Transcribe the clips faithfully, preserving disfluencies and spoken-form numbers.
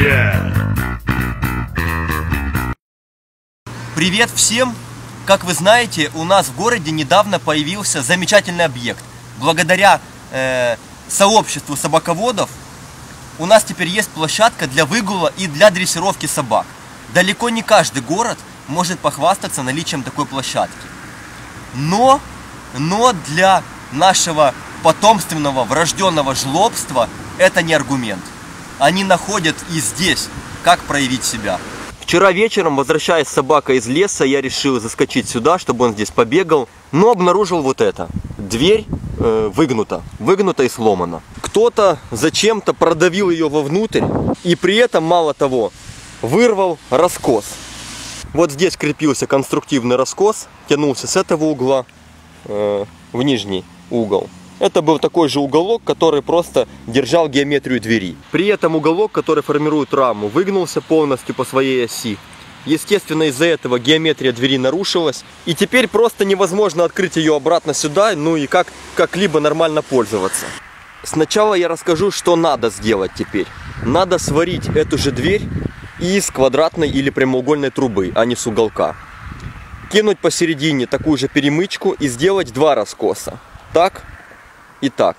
Yeah. Привет всем! Как вы знаете, у нас в городе недавно появился замечательный объект. Благодаря э, сообществу собаководов у нас теперь есть площадка для выгула и для дрессировки собак. Далеко не каждый город может похвастаться наличием такой площадки. Но, но для нашего потомственного врожденного жлобства это не аргумент. Они находят и здесь, как проявить себя. Вчера вечером, возвращаясь с собакой из леса, я решил заскочить сюда, чтобы он здесь побегал, но обнаружил вот это. Дверь э, выгнута, выгнута и сломана. Кто-то зачем-то продавил ее вовнутрь и при этом, мало того, вырвал раскос. Вот здесь крепился конструктивный раскос, тянулся с этого угла э, в нижний угол. Это был такой же уголок, который просто держал геометрию двери. При этом уголок, который формирует раму, выгнулся полностью по своей оси. Естественно, из-за этого геометрия двери нарушилась. И теперь просто невозможно открыть ее обратно сюда, ну и как, как-либо нормально пользоваться. Сначала я расскажу, что надо сделать теперь. Надо сварить эту же дверь из квадратной или прямоугольной трубы, а не с уголка. Кинуть посередине такую же перемычку и сделать два раскоса. Так. Итак,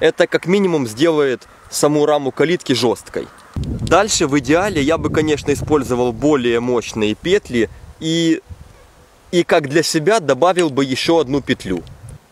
это как минимум сделает саму раму калитки жесткой. Дальше в идеале я бы, конечно, использовал более мощные петли и, и как для себя добавил бы еще одну петлю.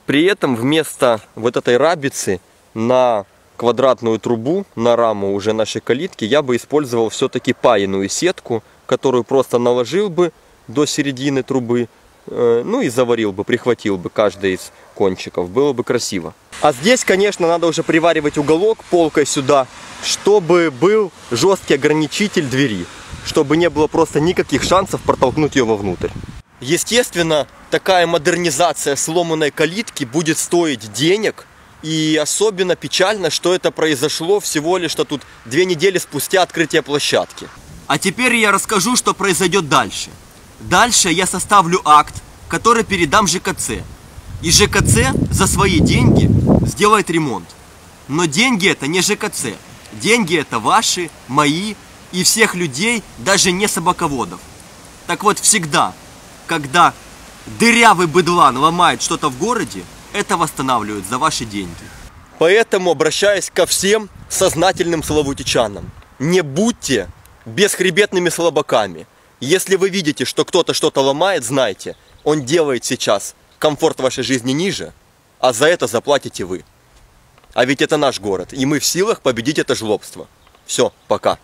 При этом вместо вот этой рабицы на квадратную трубу, на раму уже нашей калитки, я бы использовал все-таки паяную сетку, которую просто наложил бы до середины трубы. Ну и заварил бы, прихватил бы каждый из кончиков, было бы красиво. А здесь, конечно, надо уже приваривать уголок полкой сюда, чтобы был жесткий ограничитель двери, чтобы не было просто никаких шансов протолкнуть ее вовнутрь. Естественно, такая модернизация сломанной калитки будет стоить денег, и особенно печально, что это произошло всего лишь что тут две недели спустя открытия площадки. А теперь я расскажу, что произойдет дальше. Дальше я составлю акт, который передам ЖКЦ. И ЖКЦ за свои деньги сделает ремонт. Но деньги это не ЖКЦ. Деньги это ваши, мои и всех людей, даже не собаководов. Так вот, всегда, когда дырявый быдлан ломает что-то в городе, это восстанавливают за ваши деньги. Поэтому обращаюсь ко всем сознательным славутичанам. Не будьте бесхребетными слабаками. Если вы видите, что кто-то что-то ломает, знайте, он делает сейчас комфорт вашей жизни ниже, а за это заплатите вы. А ведь это наш город, и мы в силах победить это жлобство. Все, пока.